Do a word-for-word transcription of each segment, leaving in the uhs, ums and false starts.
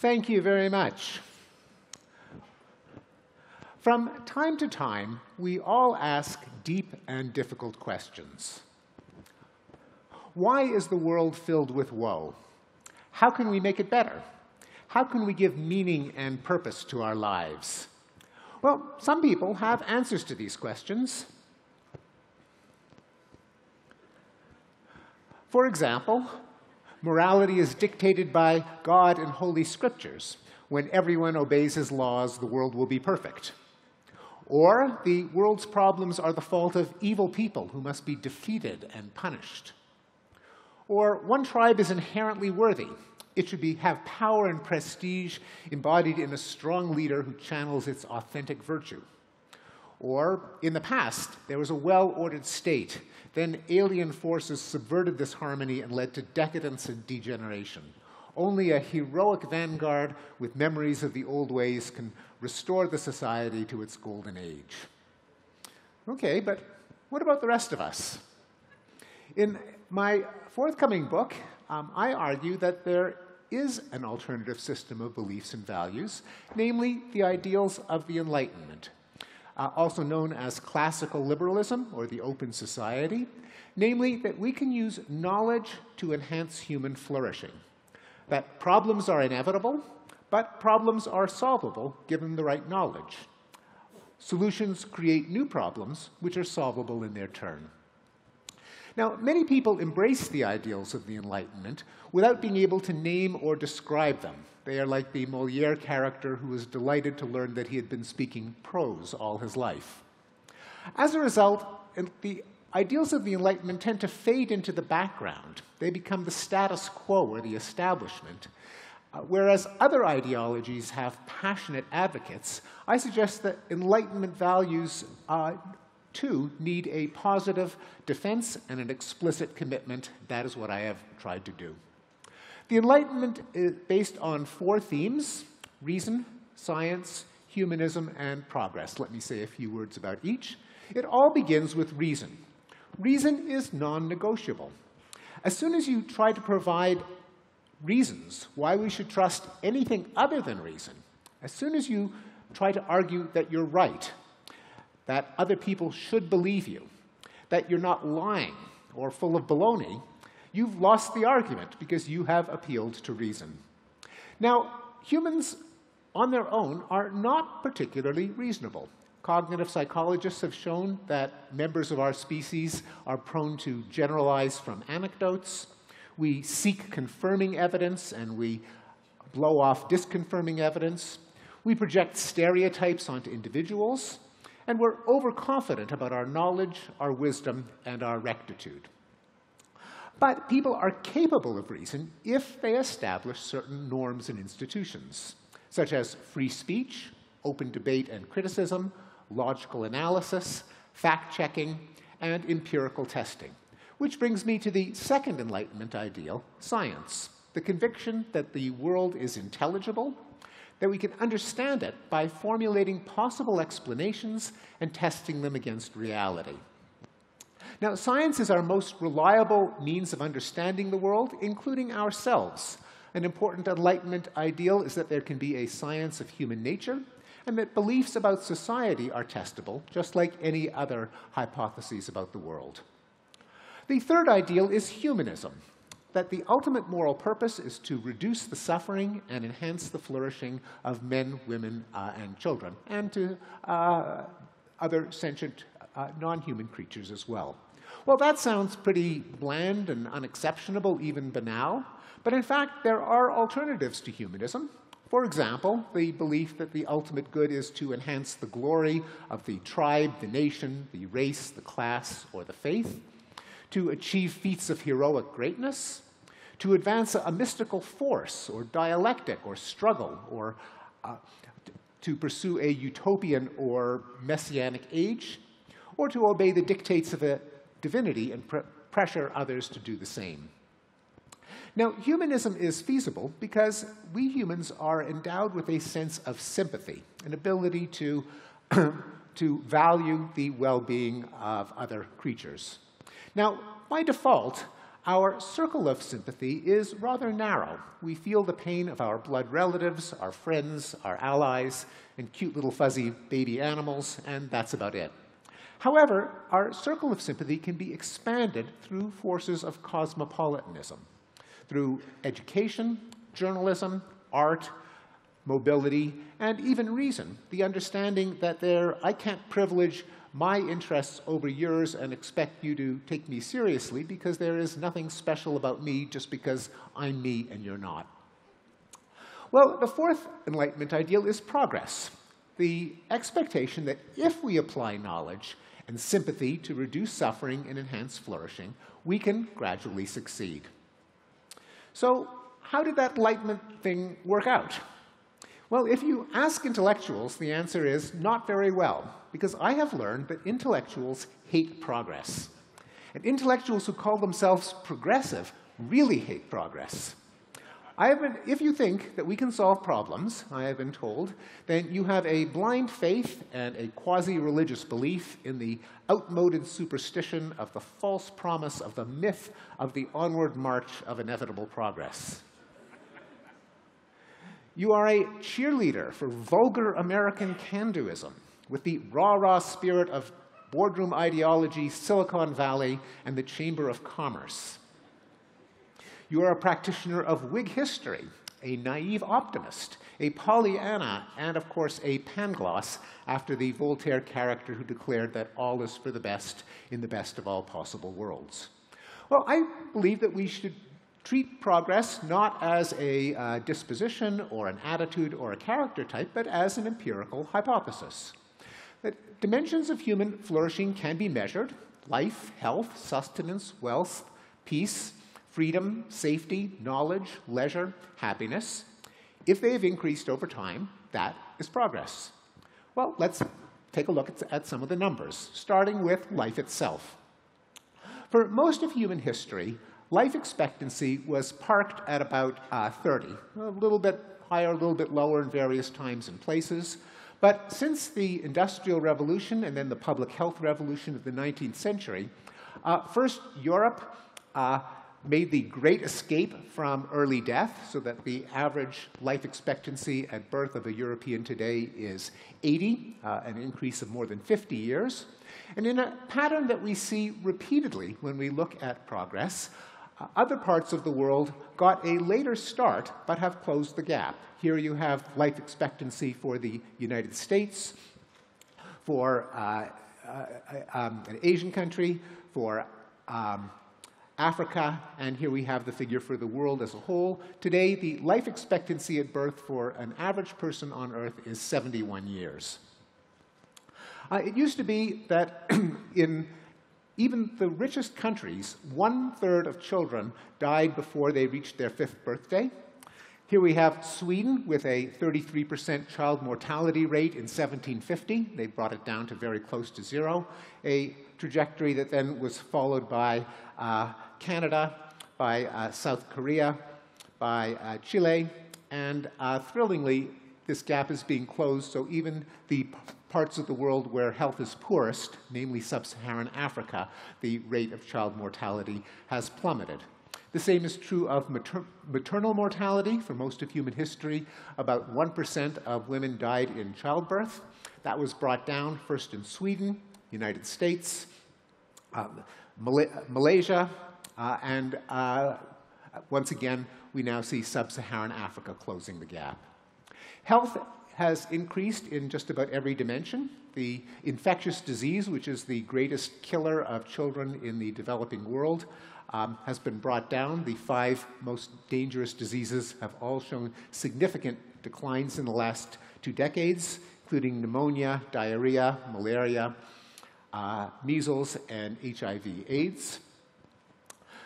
Thank you very much. From time to time, we all ask deep and difficult questions. Why is the world filled with woe? How can we make it better? How can we give meaning and purpose to our lives? Well, some people have answers to these questions. For example, morality is dictated by God and Holy Scriptures. When everyone obeys his laws, the world will be perfect. Or the world's problems are the fault of evil people who must be defeated and punished. Or one tribe is inherently worthy. It should be, have power and prestige embodied in a strong leader who channels its authentic virtue. Or, in the past, there was a well-ordered state. Then alien forces subverted this harmony and led to decadence and degeneration. Only a heroic vanguard with memories of the old ways can restore the society to its golden age. Okay, but what about the rest of us? In my forthcoming book, um, I argue that there is an alternative system of beliefs and values, namely the ideals of the Enlightenment. Uh, also known as classical liberalism, or the open society, namely that we can use knowledge to enhance human flourishing, that problems are inevitable, but problems are solvable given the right knowledge. Solutions create new problems, which are solvable in their turn. Now, many people embrace the ideals of the Enlightenment without being able to name or describe them. They are like the Moliere character who was delighted to learn that he had been speaking prose all his life. As a result, the ideals of the Enlightenment tend to fade into the background. They become the status quo or the establishment. Uh, whereas other ideologies have passionate advocates, I suggest that Enlightenment values uh, too need a positive defense and an explicit commitment. That is what I have tried to do. The Enlightenment is based on four themes: reason, science, humanism, and progress. Let me say a few words about each. It all begins with reason. Reason is non-negotiable. As soon as you try to provide reasons why we should trust anything other than reason, as soon as you try to argue that you're right, that other people should believe you, that you're not lying or full of baloney, you've lost the argument because you have appealed to reason. Now, humans on their own are not particularly reasonable. Cognitive psychologists have shown that members of our species are prone to generalize from anecdotes. We seek confirming evidence and we blow off disconfirming evidence. We project stereotypes onto individuals. And we're overconfident about our knowledge, our wisdom, and our rectitude. But people are capable of reason if they establish certain norms and institutions, such as free speech, open debate and criticism, logical analysis, fact-checking, and empirical testing. Which brings me to the second Enlightenment ideal, science, the conviction that the world is intelligible, that we can understand it by formulating possible explanations and testing them against reality. Now, science is our most reliable means of understanding the world, including ourselves. An important Enlightenment ideal is that there can be a science of human nature, and that beliefs about society are testable, just like any other hypotheses about the world. The third ideal is humanism, that the ultimate moral purpose is to reduce the suffering and enhance the flourishing of men, women, uh, and children, and to uh, other sentient Uh, non-human creatures as well. Well, that sounds pretty bland and unexceptionable, even banal, but in fact, there are alternatives to humanism. For example, the belief that the ultimate good is to enhance the glory of the tribe, the nation, the race, the class, or the faith, to achieve feats of heroic greatness, to advance a mystical force, or dialectic, or struggle, or uh, to pursue a utopian or messianic age, or to obey the dictates of a divinity and pr pressure others to do the same. Now, humanism is feasible because we humans are endowed with a sense of sympathy, an ability to, to value the well-being of other creatures. Now, by default, Our circle of sympathy is rather narrow. We feel the pain of our blood relatives, our friends, our allies, and cute little fuzzy baby animals, and that's about it. However, our circle of sympathy can be expanded through forces of cosmopolitanism, through education, journalism, art, mobility, and even reason, the understanding that there, I can't privilege my interests over yours and expect you to take me seriously because there is nothing special about me just because I'm me and you're not. Well, the fourth Enlightenment ideal is progress, the expectation that if we apply knowledge and sympathy to reduce suffering and enhance flourishing, we can gradually succeed. So how did that Enlightenment thing work out? Well, if you ask intellectuals, the answer is not very well, because I have learned that intellectuals hate progress. And intellectuals who call themselves progressive really hate progress. I have been, if you think that we can solve problems, I have been told, then you have a blind faith and a quasi-religious belief in the outmoded superstition of the false promise of the myth of the onward march of inevitable progress. You are a cheerleader for vulgar American can-doism with the rah-rah spirit of boardroom ideology, Silicon Valley, and the Chamber of Commerce. You are a practitioner of Whig history, a naive optimist, a Pollyanna, and of course a Pangloss after the Voltaire character who declared that all is for the best in the best of all possible worlds. Well, I believe that we should treat progress not as a uh, disposition or an attitude or a character type, but as an empirical hypothesis. That dimensions of human flourishing can be measured: life, health, sustenance, wealth, peace, freedom, safety, knowledge, leisure, happiness. If they have increased over time, that is progress. Well, let's take a look at, at some of the numbers, starting with life itself. For most of human history, life expectancy was parked at about uh, thirty, a little bit higher, a little bit lower in various times and places. But since the Industrial Revolution and then the Public Health Revolution of the nineteenth century, uh, first Europe uh, made the great escape from early death, so that the average life expectancy at birth of a European today is eighty, uh, an increase of more than fifty years. And in a pattern that we see repeatedly when we look at progress, Uh, other parts of the world got a later start, but have closed the gap. Here you have life expectancy for the United States, for uh, uh, um, an Asian country, for um, Africa, and here we have the figure for the world as a whole. Today, the life expectancy at birth for an average person on Earth is seventy-one years. Uh, it used to be that in even the richest countries, one-third of children died before they reached their fifth birthday. Here we have Sweden with a thirty-three percent child mortality rate in seventeen fifty. They brought it down to very close to zero, a trajectory that then was followed by uh, Canada, by uh, South Korea, by uh, Chile, and uh, thrillingly, this gap is being closed, so even the parts of the world where health is poorest, namely sub-Saharan Africa, the rate of child mortality has plummeted. The same is true of mater maternal mortality. For most of human history, about one percent of women died in childbirth. That was brought down first in Sweden, United States, um, Mal Malaysia, uh, and uh, once again, we now see sub-Saharan Africa closing the gap. Health has increased in just about every dimension. The infectious disease, which is the greatest killer of children in the developing world, um, has been brought down. The five most dangerous diseases have all shown significant declines in the last two decades, including pneumonia, diarrhea, malaria, uh, measles, and H I V AIDS.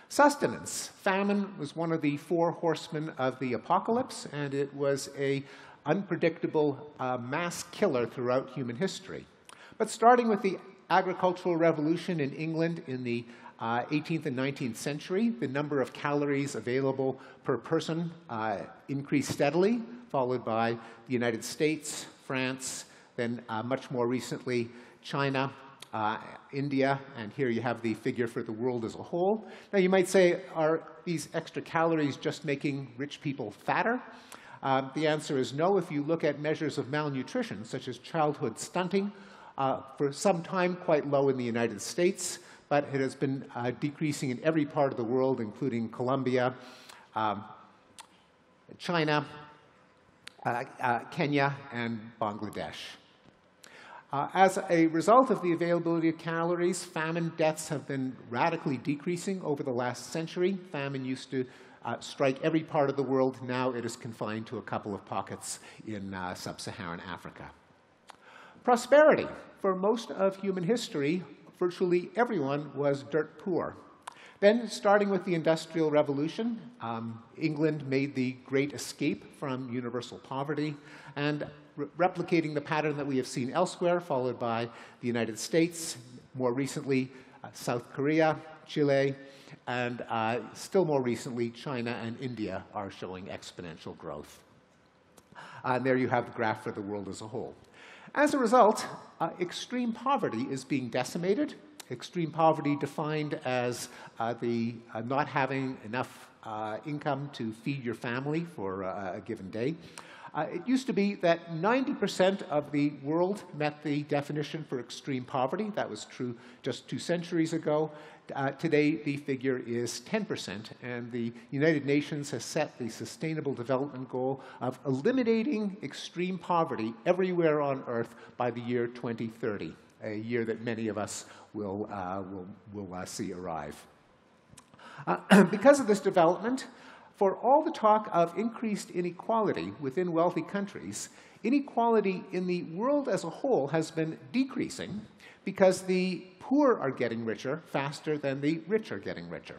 Sustenance. Famine was one of the four horsemen of the apocalypse, and it was a unpredictable uh, mass killer throughout human history. But starting with the agricultural revolution in England in the uh, eighteenth and nineteenth century, the number of calories available per person uh, increased steadily, followed by the United States, France, then uh, much more recently China, uh, India, and here you have the figure for the world as a whole. Now you might say, are these extra calories just making rich people fatter? Uh, the answer is no. If you look at measures of malnutrition, such as childhood stunting, uh, for some time quite low in the United States, but it has been uh, decreasing in every part of the world, including Colombia, um, China, Uh, uh, Kenya, and Bangladesh. Uh, as a result of the availability of calories, famine deaths have been radically decreasing over the last century. Famine used to uh, strike every part of the world. Now it is confined to a couple of pockets in uh, sub-Saharan Africa. Prosperity. For most of human history, virtually everyone was dirt poor. Then, starting with the Industrial Revolution, um, England made the great escape from universal poverty, and re replicating the pattern that we have seen elsewhere, followed by the United States, more recently uh, South Korea, Chile, and uh, still more recently China and India are showing exponential growth. Uh, and there you have the graph for the world as a whole. As a result, uh, extreme poverty is being decimated. Extreme poverty defined as uh, the uh, not having enough uh, income to feed your family for uh, a given day. Uh, it used to be that ninety percent of the world met the definition for extreme poverty. That was true just two centuries ago. Uh, today, the figure is ten percent, and the United Nations has set the Sustainable Development Goal of eliminating extreme poverty everywhere on Earth by the year twenty thirty. A year that many of us will, uh, will, will uh, see arrive. Uh, because of this development, for all the talk of increased inequality within wealthy countries, inequality in the world as a whole has been decreasing because the poor are getting richer faster than the rich are getting richer.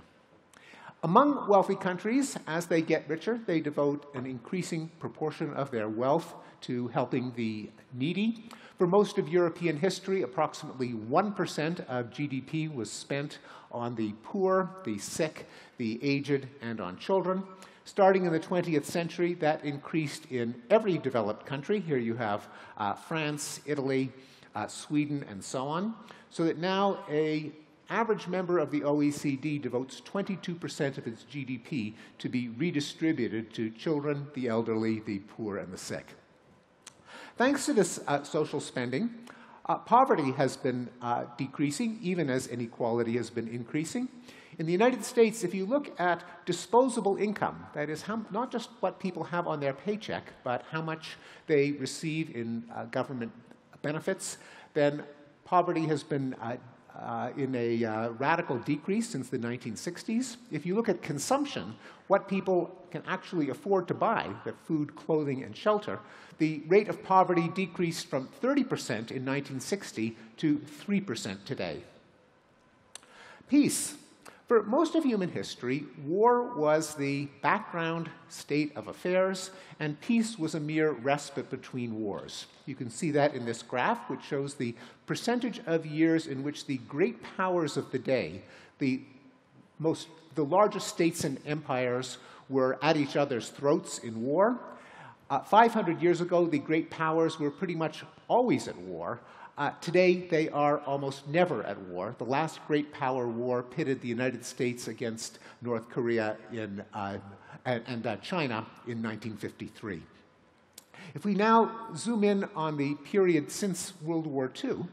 Among wealthy countries, as they get richer, they devote an increasing proportion of their wealth to helping the needy. For most of European history, approximately one percent of G D P was spent on the poor, the sick, the aged, and on children. Starting in the twentieth century, that increased in every developed country. Here you have uh, France, Italy, uh, Sweden, and so on, so that now an average member of the O E C D devotes twenty-two percent of its G D P to be redistributed to children, the elderly, the poor, and the sick. Thanks to this uh, social spending, uh, poverty has been uh, decreasing, even as inequality has been increasing. In the United States, if you look at disposable income, that is how, not just what people have on their paycheck, but how much they receive in uh, government benefits, then poverty has been uh, Uh, in a uh, radical decrease since the nineteen sixties. If you look at consumption, what people can actually afford to buy, the food, clothing, and shelter, the rate of poverty decreased from thirty percent in nineteen sixty to three percent today. Peace. For most of human history, war was the background state of affairs, and peace was a mere respite between wars. You can see that in this graph, which shows the percentage of years in which the great powers of the day, the, most, the largest states and empires, were at each other's throats in war. Uh, five hundred years ago, the great powers were pretty much always at war. Uh, today, they are almost never at war. The last great power war pitted the United States against North Korea in, uh, and, and uh, China in nineteen fifty-three. If we now zoom in on the period since World War Two,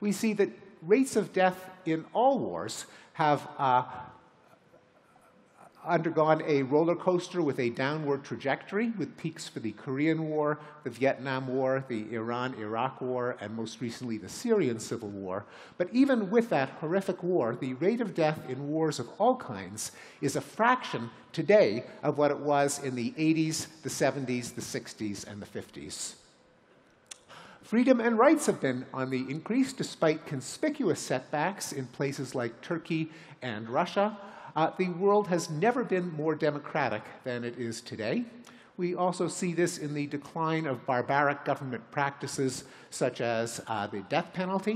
we see that rates of death in all wars have uh, undergone a roller coaster with a downward trajectory, with peaks for the Korean War, the Vietnam War, the Iran-Iraq War, and most recently the Syrian Civil War. But even with that horrific war, the rate of death in wars of all kinds is a fraction today of what it was in the eighties, the seventies, the sixties, and the fifties. Freedom and rights have been on the increase, despite conspicuous setbacks in places like Turkey and Russia. Uh, the world has never been more democratic than it is today. We also see this in the decline of barbaric government practices such as uh, the death penalty.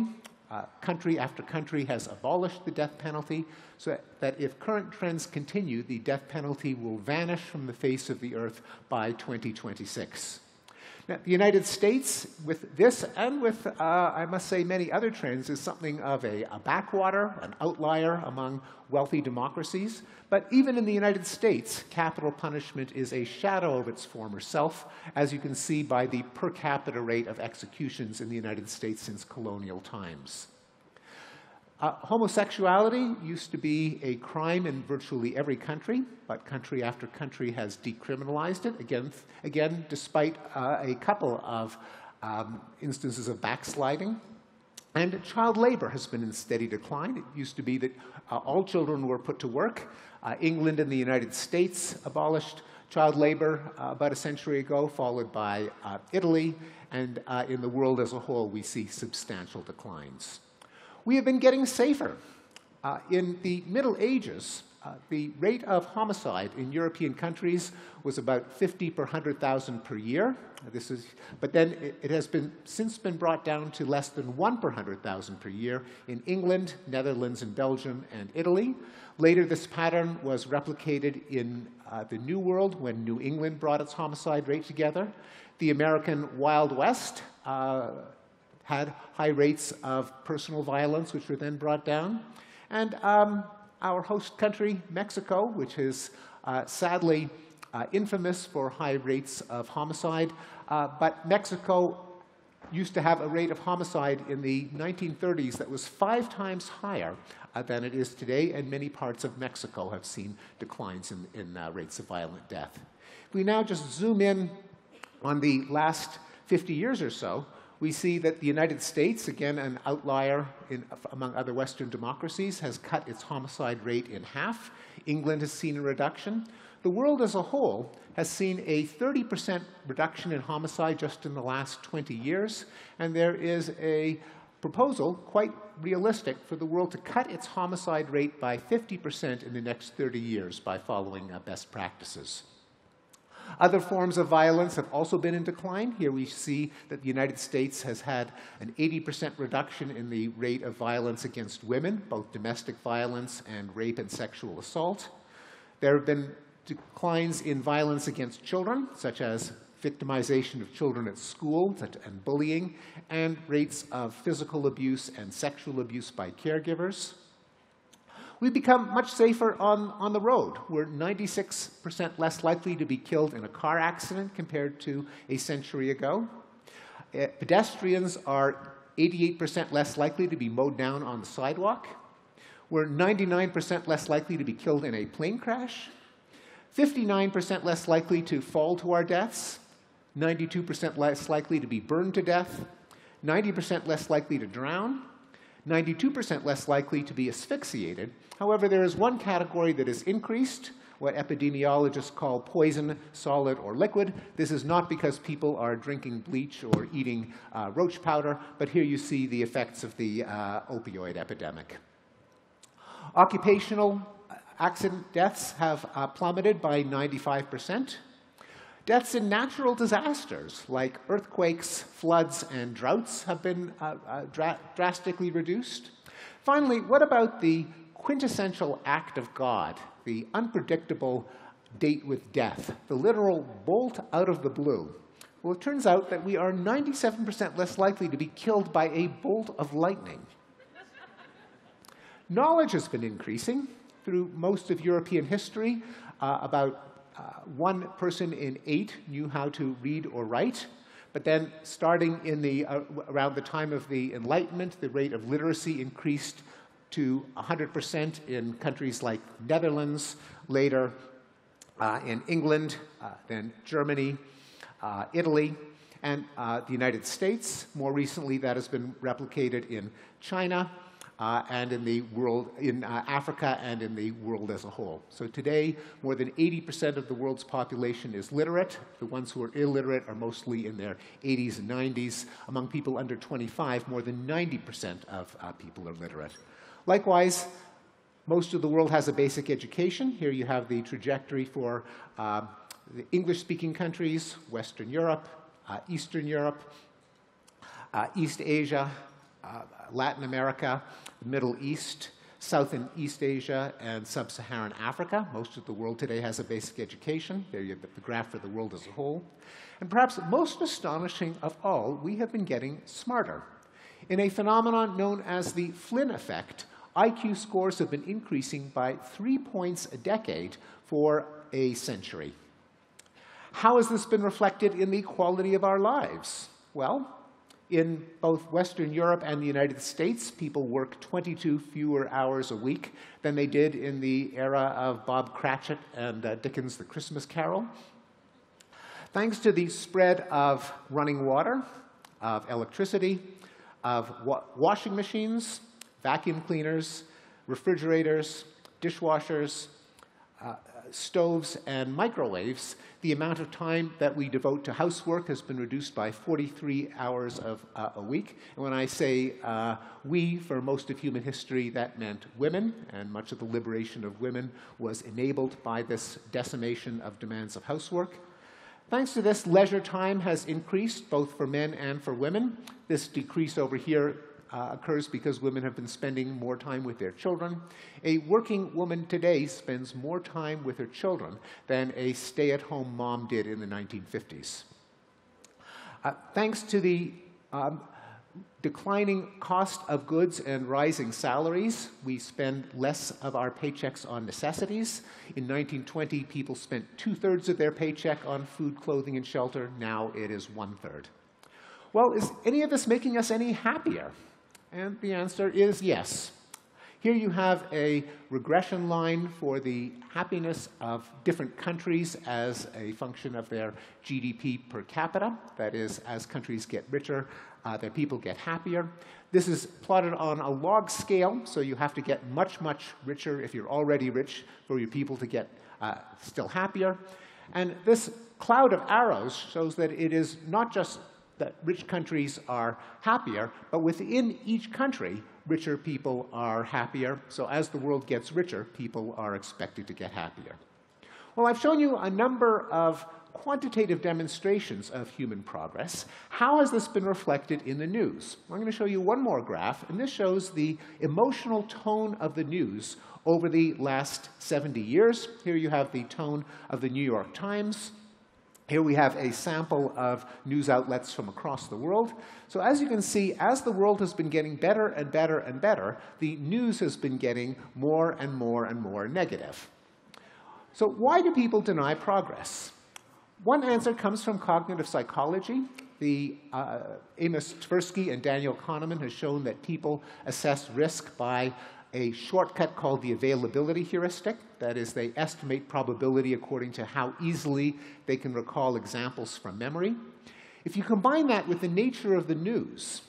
Uh, country after country has abolished the death penalty, so that if current trends continue, the death penalty will vanish from the face of the earth by twenty twenty-six. Now, the United States, with this and with, uh, I must say, many other trends, is something of a, a backwater, an outlier among wealthy democracies. But even in the United States, capital punishment is a shadow of its former self, as you can see by the per capita rate of executions in the United States since colonial times. Uh, homosexuality used to be a crime in virtually every country, but country after country has decriminalized it, again, again despite uh, a couple of um, instances of backsliding. And child labor has been in steady decline. It used to be that uh, all children were put to work. Uh, England and the United States abolished child labor uh, about a century ago, followed by uh, Italy. And uh, in the world as a whole, we see substantial declines. We have been getting safer. Uh, in the Middle Ages, uh, the rate of homicide in European countries was about fifty per one hundred thousand per year. This is, but then it, it has been, since been brought down to less than one per one hundred thousand per year in England, Netherlands, and Belgium, and Italy. Later, this pattern was replicated in uh, the New World when New England brought its homicide rate together. The American Wild West uh, had high rates of personal violence, which were then brought down. And um, our host country, Mexico, which is uh, sadly uh, infamous for high rates of homicide, uh, but Mexico used to have a rate of homicide in the nineteen thirties that was five times higher uh, than it is today, and many parts of Mexico have seen declines in, in uh, rates of violent death. If we now just zoom in on the last fifty years or so, we see that the United States, again an outlier in, among other Western democracies, has cut its homicide rate in half. England has seen a reduction. The world as a whole has seen a thirty percent reduction in homicide just in the last twenty years, and there is a proposal, quite realistic, for the world to cut its homicide rate by fifty percent in the next thirty years by following uh, best practices. Other forms of violence have also been in decline. Here we see that the United States has had an eighty percent reduction in the rate of violence against women, both domestic violence and rape and sexual assault. There have been declines in violence against children, such as victimization of children at school and bullying, and rates of physical abuse and sexual abuse by caregivers. We've become much safer on, on the road. We're ninety-six percent less likely to be killed in a car accident compared to a century ago. Uh, pedestrians are eighty-eight percent less likely to be mowed down on the sidewalk. We're ninety-nine percent less likely to be killed in a plane crash. fifty-nine percent less likely to fall to our deaths. ninety-two percent less likely to be burned to death. ninety percent less likely to drown. ninety-two percent less likely to be asphyxiated. However, there is one category that is increased, what epidemiologists call poison, solid, or liquid. This is not because people are drinking bleach or eating uh, roach powder, but here you see the effects of the uh, opioid epidemic. Occupational accident deaths have uh, plummeted by ninety-five percent. Deaths in natural disasters, like earthquakes, floods, and droughts, have been uh, uh, dra drastically reduced. Finally, what about the quintessential act of God, the unpredictable date with death, the literal bolt out of the blue? Well, it turns out that we are ninety-seven percent less likely to be killed by a bolt of lightning. Knowledge has been increasing through most of European history uh, about Uh, one person in eight knew how to read or write, but then starting in the, uh, around the time of the Enlightenment, the rate of literacy increased to one hundred percent in countries like Netherlands, later uh, in England, uh, then Germany, uh, Italy, and uh, the United States. More recently, that has been replicated in China. Uh, and in the world, in uh, Africa and in the world as a whole. So today, more than eighty percent of the world's population is literate. The ones who are illiterate are mostly in their eighties and nineties. Among people under twenty-five, more than ninety percent of uh, people are literate. Likewise, most of the world has a basic education. Here you have the trajectory for uh, the English-speaking countries, Western Europe, uh, Eastern Europe, uh, East Asia, Uh, Latin America, the Middle East, South and East Asia and Sub-Saharan Africa. Most of the world today has a basic education. There you have the graph for the world as a whole. And perhaps most astonishing of all, we have been getting smarter. In a phenomenon known as the Flynn effect, I Q scores have been increasing by three points a decade for a century. How has this been reflected in the quality of our lives? Well, in both Western Europe and the United States, people work twenty-two fewer hours a week than they did in the era of Bob Cratchit and uh, Dickens' The Christmas Carol. Thanks to the spread of running water, of electricity, of wa- washing machines, vacuum cleaners, refrigerators, dishwashers, uh, stoves, and microwaves, the amount of time that we devote to housework has been reduced by forty-three hours of, uh, a week. And when I say uh, we, for most of human history, that meant women, and much of the liberation of women was enabled by this decimation of demands of housework. Thanks to this, leisure time has increased, both for men and for women. This decrease over here Uh, occurs because women have been spending more time with their children. A working woman today spends more time with her children than a stay-at-home mom did in the nineteen fifties. Uh, thanks to the um, declining cost of goods and rising salaries, we spend less of our paychecks on necessities. In nineteen twenty, people spent two-thirds of their paycheck on food, clothing, and shelter. Now it is one-third. Well, is any of this making us any happier? And the answer is yes. Here you have a regression line for the happiness of different countries as a function of their G D P per capita. That is, as countries get richer, uh, their people get happier. This is plotted on a log scale, so you have to get much, much richer if you're already rich for your people to get uh, still happier. And this cloud of arrows shows that it is not just that rich countries are happier, but within each country, richer people are happier. So as the world gets richer, people are expected to get happier. Well, I've shown you a number of quantitative demonstrations of human progress. How has this been reflected in the news? I'm going to show you one more graph, and this shows the emotional tone of the news over the last seventy years. Here you have the tone of the New York Times. Here we have a sample of news outlets from across the world. So as you can see, as the world has been getting better and better and better, the news has been getting more and more and more negative. So why do people deny progress? One answer comes from cognitive psychology. The, uh, Amos Tversky and Daniel Kahneman has shown that people assess risk by a shortcut called the availability heuristic. That is, they estimate probability according to how easily they can recall examples from memory. If you combine that with the nature of the news,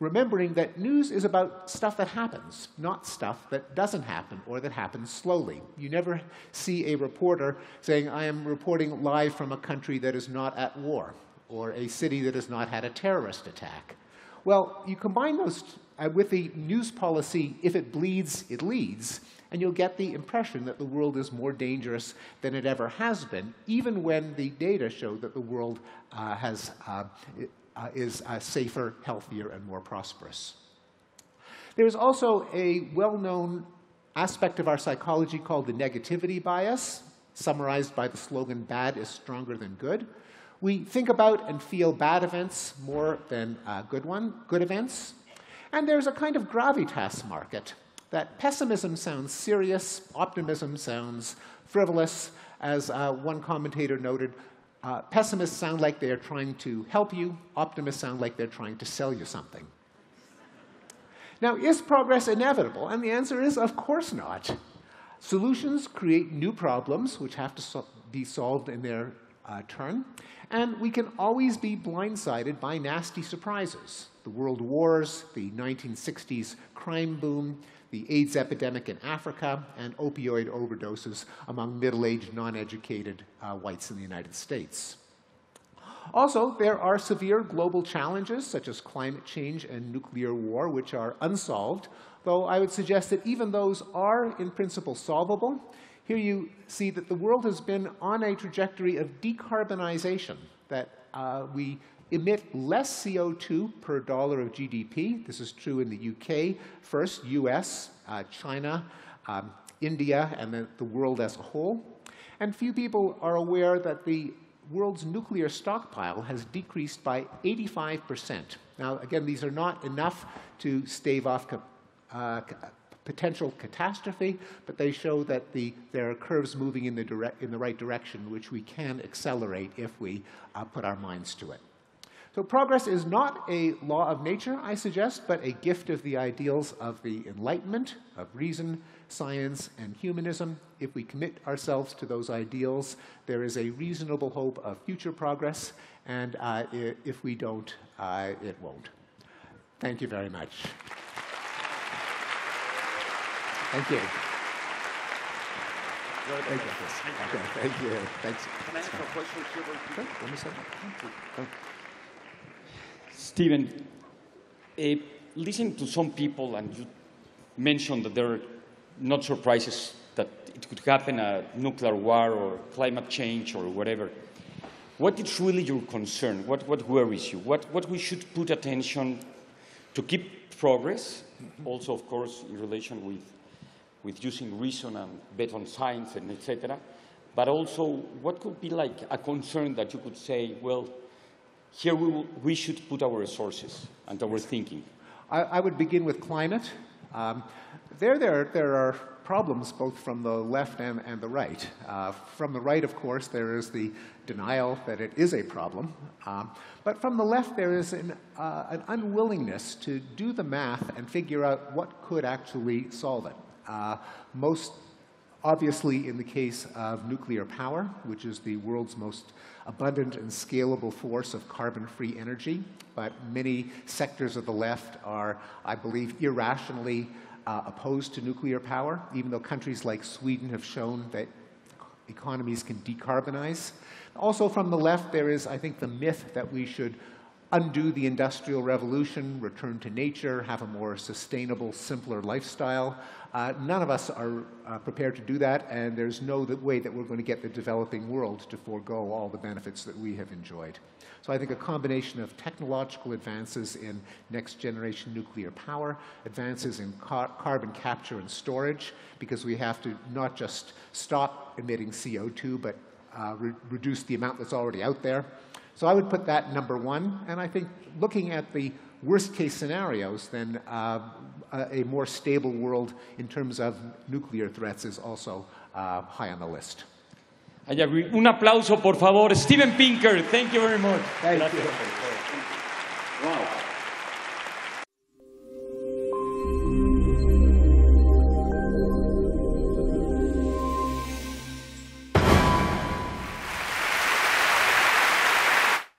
remembering that news is about stuff that happens, not stuff that doesn't happen or that happens slowly. You never see a reporter saying, I am reporting live from a country that is not at war, or a city that has not had a terrorist attack. Well, you combine those Uh, with the news policy, if it bleeds, it leads, and you'll get the impression that the world is more dangerous than it ever has been, even when the data show that the world uh, has, uh, is uh, safer, healthier, and more prosperous. There's also a well-known aspect of our psychology called the negativity bias, summarized by the slogan, bad is stronger than good. We think about and feel bad events more than uh, good, one, good events. And there's a kind of gravitas market, that pessimism sounds serious, optimism sounds frivolous. As uh, one commentator noted, uh, pessimists sound like they're trying to help you, optimists sound like they're trying to sell you something. Now, is progress inevitable? And the answer is, of course not. Solutions create new problems, which have to so- be solved in their uh, turn. And we can always be blindsided by nasty surprises. The world wars, the nineteen sixties crime boom, the AIDS epidemic in Africa, and opioid overdoses among middle-aged, non-educated uh, whites in the United States. Also, there are severe global challenges, such as climate change and nuclear war, which are unsolved, though I would suggest that even those are, in principle, solvable. Here you see that the world has been on a trajectory of decarbonization, that uh, we emit less C O two per dollar of G D P. This is true in the U K, first U S, uh, China, um, India, and then the world as a whole. And few people are aware that the world's nuclear stockpile has decreased by eighty-five percent. Now, again, these are not enough to stave off ca uh, ca potential catastrophe, but they show that the, there are curves moving in the, dire in the right direction, which we can accelerate if we uh, put our minds to it. So progress is not a law of nature, I suggest, but a gift of the ideals of the Enlightenment, of reason, science, and humanism. If we commit ourselves to those ideals, there is a reasonable hope of future progress, and uh, if we don't, uh, it won't. Thank you very much. Thank you. Thank you. Okay, thank you. Thanks. Can I ask a question? Sure, let me say that. Stephen, uh, listening to some people, and you mentioned that there are not surprises that it could happen, a nuclear war or climate change or whatever. What is really your concern? What, what worries you? What, what we should put attention to keep progress, also, of course, in relation with, with using reason and bet on science and et cetera, but also what could be like a concern that you could say, well, here we, will, we should put our resources and our thinking. I, I would begin with climate. Um, there, there, there are problems both from the left and, and the right. Uh, from the right, of course, there is the denial that it is a problem. Um, but from the left, there is an, uh, an unwillingness to do the math and figure out what could actually solve it. Uh, most obviously in the case of nuclear power, which is the world's most abundant and scalable force of carbon-free energy. But many sectors of the left are, I believe, irrationally uh, opposed to nuclear power, even though countries like Sweden have shown that economies can decarbonize. Also from the left, there is, I think, the myth that we should undo the Industrial Revolution, return to nature, have a more sustainable, simpler lifestyle. Uh, none of us are uh, prepared to do that, and there's no way that we're going to get the developing world to forego all the benefits that we have enjoyed. So I think a combination of technological advances in next-generation nuclear power, advances in car carbon capture and storage, because we have to not just stop emitting C O two, but uh, re reduce the amount that's already out there. So I would put that number one, and I think looking at the worst-case scenarios, then uh, a more stable world in terms of nuclear threats is also uh, high on the list. I agree. Un aplauso, por favor. Stephen Pinker, thank you very much. Thank you.